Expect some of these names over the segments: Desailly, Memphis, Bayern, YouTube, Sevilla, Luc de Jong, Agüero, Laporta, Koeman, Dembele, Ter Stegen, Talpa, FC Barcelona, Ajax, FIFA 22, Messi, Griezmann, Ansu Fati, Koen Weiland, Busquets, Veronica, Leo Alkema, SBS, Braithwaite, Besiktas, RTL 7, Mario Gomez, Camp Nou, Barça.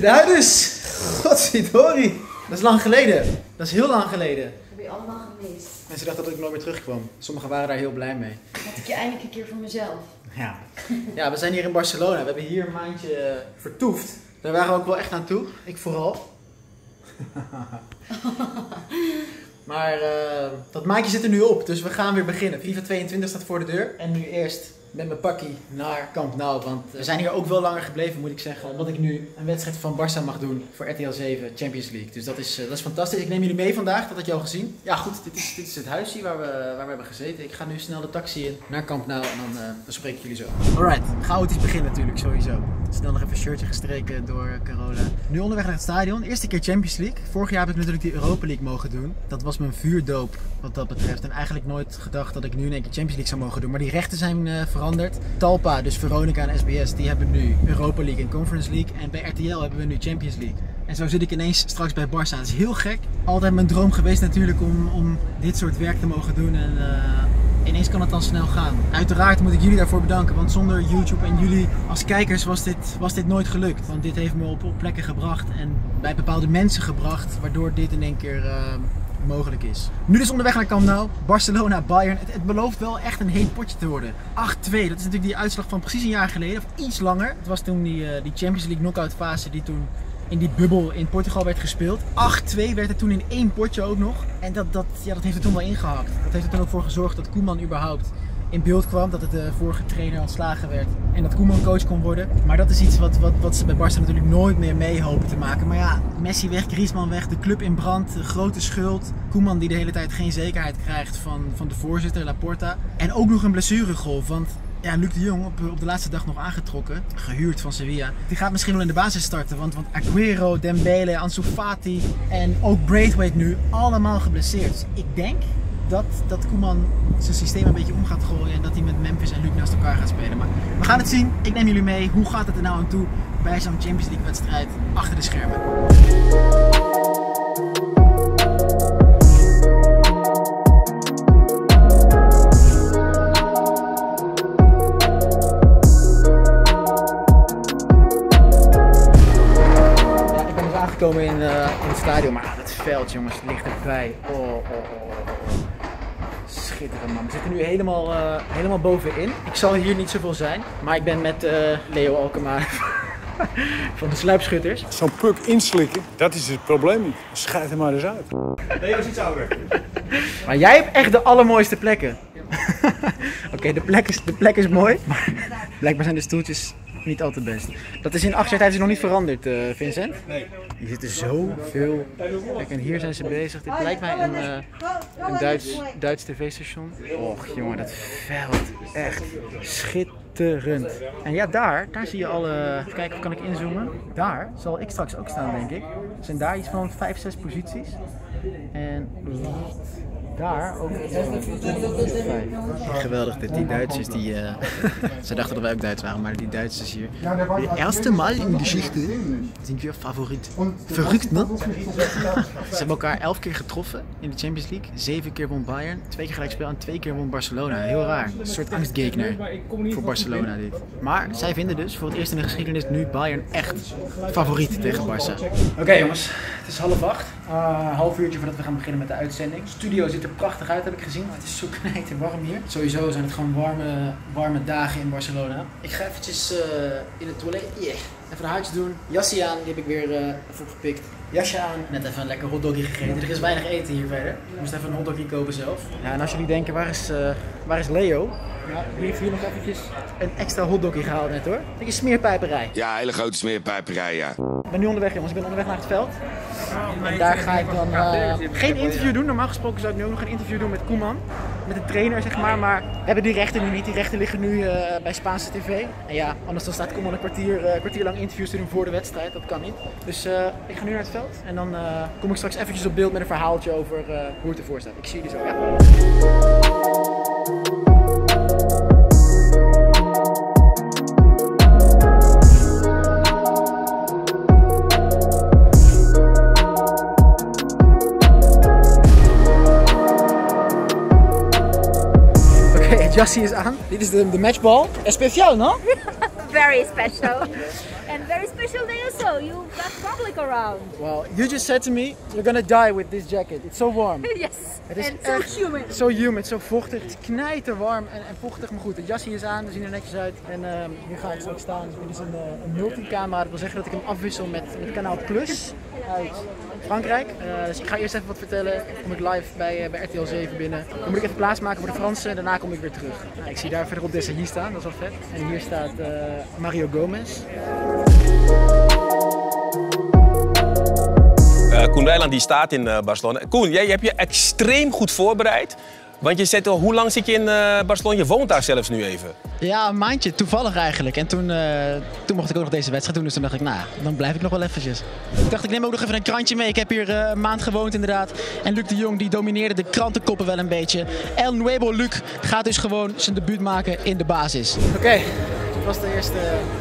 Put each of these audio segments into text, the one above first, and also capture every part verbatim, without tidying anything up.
ziet eruit dus. Godverdorie. Dat is lang geleden. Dat is heel lang geleden. Dat heb je allemaal gemist. Mensen dachten dat ik nooit meer terugkwam. Sommigen waren daar heel blij mee. Had ik je eindelijk een keer voor mezelf. Ja. Ja, we zijn hier in Barcelona. We hebben hier een maandje uh, vertoefd. Daar waren we ook wel echt aan toe. Ik vooral. Maar uh, dat maandje zit er nu op. Dus we gaan weer beginnen. FIFA tweeëntwintig staat voor de deur. En nu eerst met mijn pakkie naar Camp Nou. Want we zijn hier ook wel langer gebleven, moet ik zeggen. Omdat ik nu een wedstrijd van Barça mag doen voor R T L zeven Champions League. Dus dat is, uh, dat is fantastisch. Ik neem jullie mee vandaag. Dat had je al gezien. Ja goed, dit is, dit is het huisje waar we, waar we hebben gezeten. Ik ga nu snel de taxi in naar Camp Nou. En dan uh, bespreek ik jullie zo. Alright, chaotisch beginnen natuurlijk sowieso. Snel nog even een shirtje gestreken door Carola. Nu onderweg naar het stadion. Eerste keer Champions League. Vorig jaar heb ik natuurlijk die Europa League mogen doen. Dat was mijn vuurdoop wat dat betreft. En eigenlijk nooit gedacht dat ik nu in één keer Champions League zou mogen doen. Maar die rechten zijn uh, veranderd. Talpa, dus Veronica en S B S, die hebben nu Europa League en Conference League. En bij R T L hebben we nu Champions League. En zo zit ik ineens straks bij Barça. Dat is heel gek. Altijd mijn droom geweest natuurlijk om, om dit soort werk te mogen doen. En, uh... ineens kan het dan snel gaan. Uiteraard moet ik jullie daarvoor bedanken, want zonder YouTube en jullie als kijkers was dit, was dit nooit gelukt. Want dit heeft me op, op plekken gebracht en bij bepaalde mensen gebracht, waardoor dit in één keer uh, mogelijk is. Nu dus onderweg naar Camp Nou, Barcelona, Bayern. Het, het belooft wel echt een heet potje te worden. acht twee, dat is natuurlijk die uitslag van precies een jaar geleden, of iets langer. Het was toen die, uh, die Champions League knockout fase die toen in die bubbel in Portugal werd gespeeld. acht twee werd het toen in één potje ook nog. En dat, dat, ja, dat heeft er toen wel ingehakt. Dat heeft er toen ook voor gezorgd dat Koeman überhaupt in beeld kwam. Dat het de vorige trainer ontslagen werd. En dat Koeman coach kon worden. Maar dat is iets wat, wat, wat ze bij Barça natuurlijk nooit meer mee hopen te maken. Maar ja, Messi weg, Griezmann weg, de club in brand, de grote schuld. Koeman die de hele tijd geen zekerheid krijgt van, van de voorzitter, Laporta. En ook nog een blessuregolf, want... ja, Luc de Jong op, op de laatste dag nog aangetrokken, gehuurd van Sevilla. Die gaat misschien wel in de basis starten, want, want Agüero, Dembele, Ansu Fati en ook Braithwaite nu allemaal geblesseerd. Dus ik denk dat, dat Koeman zijn systeem een beetje om gaat gooien en dat hij met Memphis en Luc naast elkaar gaat spelen. Maar we gaan het zien. Ik neem jullie mee. Hoe gaat het er nou aan toe bij zo'n Champions League wedstrijd achter de schermen? Komen in, uh, in het stadion, maar ah, dat veld jongens ligt erbij. Oh, oh, oh, oh. Schitterend man. We zitten nu helemaal, uh, helemaal bovenin. Ik zal hier niet zoveel zijn, maar ik ben met uh, Leo Alkema van de Sluipschutters. Zo'n puk inslikken, dat is het probleem. Schijt er maar eens uit. Leo is iets ouder. Maar jij hebt echt de allermooiste plekken. Oké, okay, de, plek de plek is mooi, maar blijkbaar zijn de stoeltjes niet altijd best. Dat is in acht jaar tijd nog niet veranderd, uh, Vincent. Nee. Hier zitten zoveel. Kijk, en hier zijn ze bezig. Dit lijkt mij een, uh, een Duits, Duits tv-station. Och jongen, dat veld. Echt schitterend. En ja, daar, daar zie je alle... Even kijken of kan ik inzoomen. Daar zal ik straks ook staan, denk ik. Er zijn daar iets van vijf, zes posities. En... daar ook. Geweldig dit, die Duitsers die, uh, ze dachten dat wij ook Duits waren, maar die Duitsers hier. De eerste maal in de geschichte zijn we favoriet. Verrukt man. Ze hebben elkaar elf keer getroffen in de Champions League, zeven keer won Bayern, twee keer gelijkspel en twee keer won Barcelona. Heel raar, een soort angstgegner voor Barcelona dit. Maar zij vinden dus voor het eerst in de geschiedenis nu Bayern echt favoriet tegen Barça. Oké okay, jongens, het is half acht, uh, half uurtje voordat we gaan beginnen met de uitzending. Studio zit er prachtig uit, heb ik gezien. Het is zo knijter warm hier. Sowieso zijn het gewoon warme, warme dagen in Barcelona. Ik ga eventjes uh, in het toilet. Yeah. Even een huidje doen. Jasje aan, die heb ik weer uh, even opgepikt. Jasje aan. Net even een lekker hotdoggie gegeten. Er is weinig eten hier verder. Ik moest even een hotdoggie kopen zelf. Ja, en als jullie denken, waar is, uh, waar is Leo? Ja, die heeft hier nog eventjes een extra hotdoggie gehaald net hoor. Een beetje smeerpijperij. Ja, hele grote smeerpijperij, ja. Ik ben nu onderweg jongens, ik ben onderweg naar het veld. En daar ga ik dan uh, geen interview doen. Normaal gesproken zou ik nu ook nog een interview doen met Koeman. Met de trainer zeg maar, maar we hebben die rechten nu niet. Die rechten liggen nu uh, bij Spaanse tv. En ja, anders dan staat Koeman een kwartier, uh, kwartier lang interviews te doen voor de wedstrijd. Dat kan niet. Dus uh, ik ga nu naar het veld. En dan uh, kom ik straks eventjes op beeld met een verhaaltje over uh, hoe het ervoor staat. Ik zie jullie zo, ja. Jassie is aan. Dit is de, de matchbal. Speciaal, no? Very special. and very special day also. You got public around. Well, you just said to me, you're gonna die with this jacket. It's so warm. Yes. Het is and so humid. Zo humid, zo vochtig. Het is knijterwarm en, en vochtig, maar goed. Het jasje is aan, we zien er netjes uit. En um, hier ga ik straks staan. Dit is een, een multicamera. Dat wil zeggen dat ik hem afwissel met, met Kanaal Plus uit Frankrijk. Uh, dus ik ga eerst even wat vertellen. Kom ik live bij, uh, bij R T L zeven binnen. Dan moet ik even plaatsmaken voor de Fransen en daarna kom ik weer terug. Nou, ik zie daar verderop Desailly staan, dat is wel vet. En hier staat uh, Mario Gomez. Uh, Koen Weiland die staat in uh, Barcelona. Koen, jij je hebt je extreem goed voorbereid. Want je zegt al, hoe lang zit je in uh, Barcelona? Je woont daar zelfs nu even. Ja, een maandje. Toevallig eigenlijk. En toen, uh, toen mocht ik ook nog deze wedstrijd doen. Dus toen dacht ik, nou, dan blijf ik nog wel eventjes. Ik dacht, ik neem ook nog even een krantje mee. Ik heb hier uh, een maand gewoond inderdaad. En Luc de Jong die domineerde de krantenkoppen wel een beetje. El Nuevo Luc gaat dus gewoon zijn debuut maken in de basis. Oké, okay. Dat was de eerste,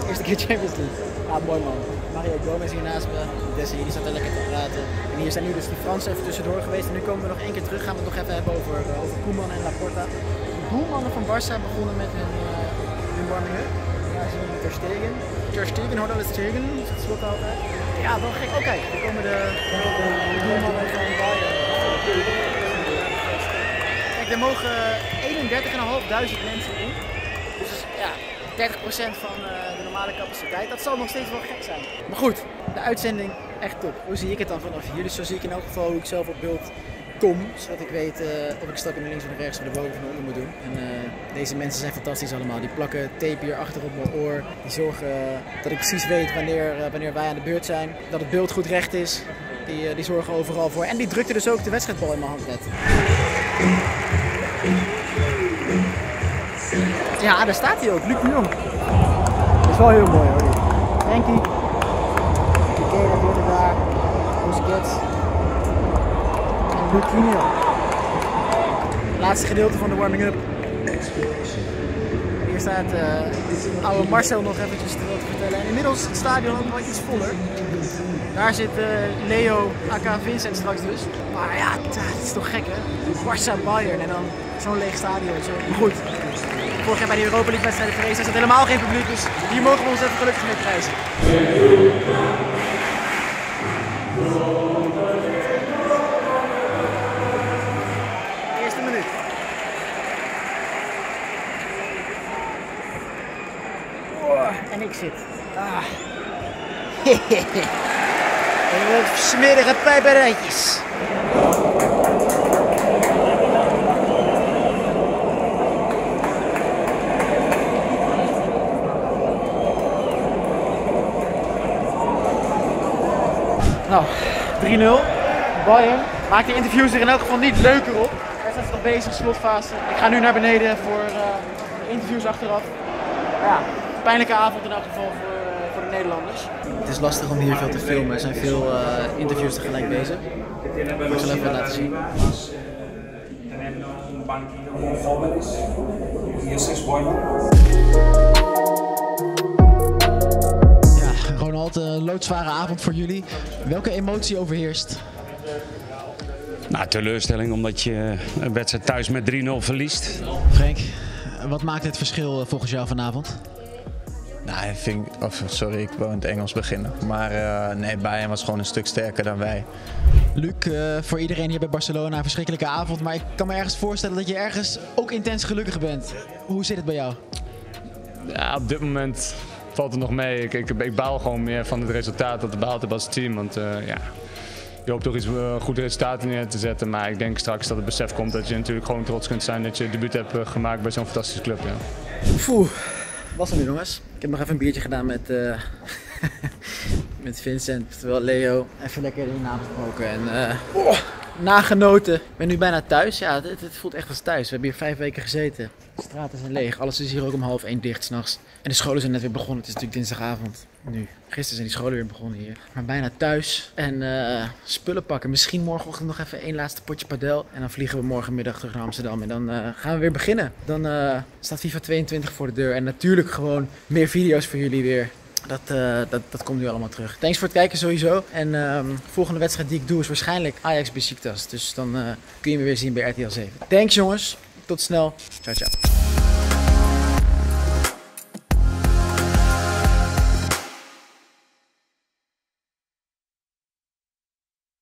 de eerste keer Champions League. Ah, mooi man. Mario Gomez hier naast me. Desi, die staat wel lekker te praten. En hier zijn nu dus die Fransen even tussendoor geweest. En nu komen we nog één keer terug. Gaan we het nog even hebben over, uh, over Koeman en Laporta. De doelmannen van Barça begonnen met hun, uh, hun warming-up. Daar zien we Ter Stegen. Ter Stegen, hoor dat is Stegen. Dat is wat altijd. Ja, wel gek. Oh, kijk, daar komen de, de, de, de doelmannen van Bayern. Kijk, er mogen eenendertigduizend mensen in. Dus ja, dertig procent van uh, de normale capaciteit. Dat zal nog steeds wel gek zijn. Maar goed, de uitzending echt top. Hoe zie ik het dan vanaf hier? Dus zo zie ik in elk geval hoe ik zelf op beeld kom. Zodat ik weet uh, of ik stap in de links of de rechts of de boven of de onder moet doen. En uh, deze mensen zijn fantastisch allemaal. Die plakken tape hier achter op mijn oor. Die zorgen uh, dat ik precies weet wanneer, uh, wanneer wij aan de beurt zijn. Dat het beeld goed recht is. Die, uh, die zorgen overal voor. En die drukte dus ook de wedstrijdbal in mijn hand net. Ja, daar staat hij ook, Luc de Jong. Dat is wel heel mooi hoor. Henkie. Kikera worden daar. Busquets. En Luc de Jong. Laatste gedeelte van de warming-up. Hier staat uh, oude Marcel nog eventjes te vertellen. En inmiddels is het stadion ook wel iets voller. Daar zit uh, Leo, aka Vincent straks dus. Maar ja, dat is toch gek hè. Barça Bayern en dan zo'n leeg stadion. Zo. Goed. Vorig jaar bij de Europa League wedstrijden geweest, daar zat helemaal geen publiek, dus hier mogen we ons even gelukkig mee prijzen. Eerste minuut. Oh, en ik zit. Ah. Heel smerige pijperijtjes. Nou, drie nul, Bayern. Maakt de interviews er in elk geval niet leuker op. Daar zijn ze nog bezig, slotfase. Ik ga nu naar beneden voor uh, de interviews achteraf. Ja, pijnlijke avond in elk geval voor, uh, voor de Nederlanders. Het is lastig om hier veel te filmen. Er zijn veel uh, interviews tegelijk bezig. Ik zal even laten zien. Een loodzware avond voor jullie. Welke emotie overheerst? Nou, teleurstelling omdat je een wedstrijd thuis met drie nul verliest. Frank, wat maakt het verschil volgens jou vanavond? Nou, ik vind, of, sorry, ik wil in het Engels beginnen. Maar uh, nee, Bayern was gewoon een stuk sterker dan wij. Luc, uh, voor iedereen hier bij Barcelona een verschrikkelijke avond. Maar ik kan me ergens voorstellen dat je ergens ook intens gelukkig bent. Hoe zit het bij jou? Ja, op dit moment... valt het nog mee. Ik, ik, ik baal gewoon meer van het resultaat dat we behaald hebben als team. Want uh, ja, je hoopt toch iets uh, goed resultaten neer te zetten. Maar ik denk straks dat het besef komt dat je natuurlijk gewoon trots kunt zijn dat je het debuut hebt gemaakt bij zo'n fantastische club. Ja. Oeh, was er nu jongens. Ik heb nog even een biertje gedaan met, uh, met Vincent, terwijl Leo. Even lekker in nagesproken en uh, oh, nagenoten. Ik ben nu bijna thuis. Ja, het, het voelt echt als thuis. We hebben hier vijf weken gezeten. De straten zijn leeg. Alles is hier ook om half één dicht s'nachts. En de scholen zijn net weer begonnen. Het is natuurlijk dinsdagavond nu. Gisteren zijn die scholen weer begonnen hier. Maar bijna thuis. En uh, spullen pakken. Misschien morgenochtend nog even één laatste potje padel. En dan vliegen we morgenmiddag terug naar Amsterdam. En dan uh, gaan we weer beginnen. Dan uh, staat FIFA tweeëntwintig voor de deur. En natuurlijk gewoon meer video's voor jullie weer. Dat, uh, dat, dat komt nu allemaal terug. Thanks voor het kijken sowieso. En um, de volgende wedstrijd die ik doe is waarschijnlijk Ajax Besiktas. Dus dan uh, kun je me weer zien bij R T L zeven. Thanks jongens. Tot snel. Ciao, ciao.